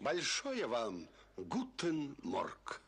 Большое вам гутен морг.